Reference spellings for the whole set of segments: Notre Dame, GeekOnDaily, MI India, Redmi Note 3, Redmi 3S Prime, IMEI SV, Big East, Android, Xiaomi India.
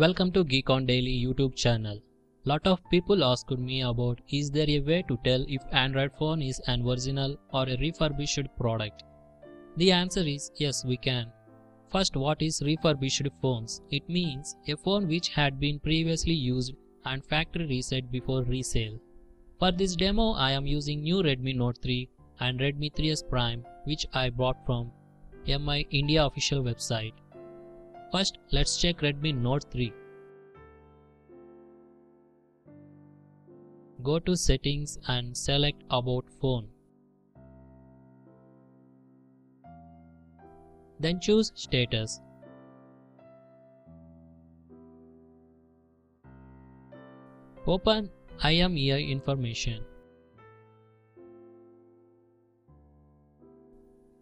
Welcome to GeekOnDaily YouTube channel. Lot of people asked me about is there a way to tell if Android phone is an original or a refurbished product. The answer is yes, we can. First, what is refurbished phones? It means a phone which had been previously used and factory reset before resale. For this demo, I am using new Redmi Note 3 and Redmi 3S Prime which I bought from MI India official website. First, let's check Redmi Note 3. Go to settings and select about phone. Then choose status. Open IMEI information.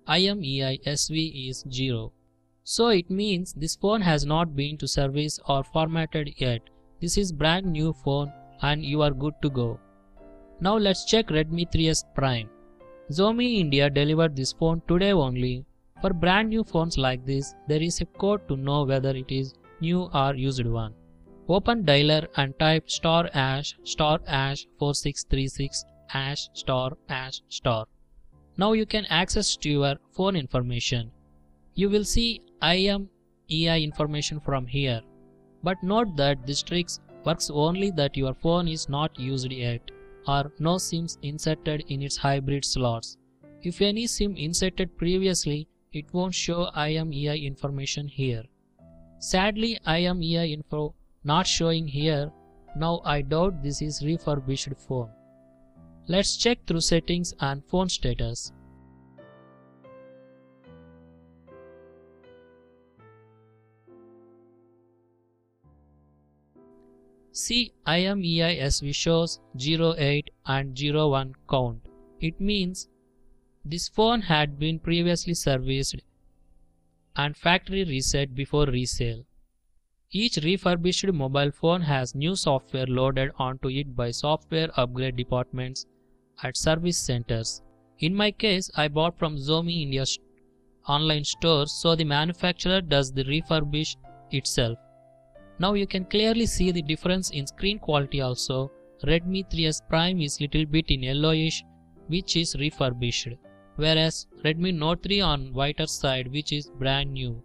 IMEI SV is 0. So it means this phone has not been to service or formatted yet. This is brand new phone and you are good to go. Now let's check Redmi 3S Prime. Xiaomi India delivered this phone today only. For brand new phones like this, there is a code to know whether it is new or used one. Open dialer and type **4636****. Now you can access to your phone information. You will see IMEI information from here. But note that this trick works only that your phone is not used yet or no SIMs inserted in its hybrid slots. If any SIM inserted previously, it won't show IMEI information here. Sadly, IMEI info not showing here. Now I doubt this is refurbished phone. Let's check through settings and phone status. See, IMEI SV shows 08 and 01 count. It means this phone had been previously serviced and factory reset before resale. Each refurbished mobile phone has new software loaded onto it by software upgrade departments at service centers. In my case, I bought from Xiaomi India's online store, so the manufacturer does the refurbish itself. Now you can clearly see the difference in screen quality also. Redmi 3S Prime is little bit in yellowish, which is refurbished, whereas Redmi Note 3 on whiter side, which is brand new.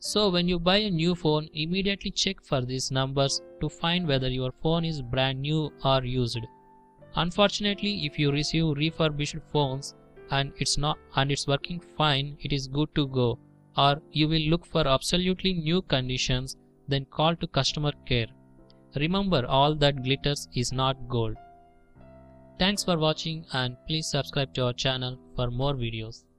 So when you buy a new phone, immediately check for these numbers to find whether your phone is brand new or used. Unfortunately, if you receive refurbished phones and it's working fine, it is good to go. Or you will look for absolutely new conditions, then call to customer care. Remember, all that glitters is not gold. Thanks for watching and please subscribe to our channel for more videos.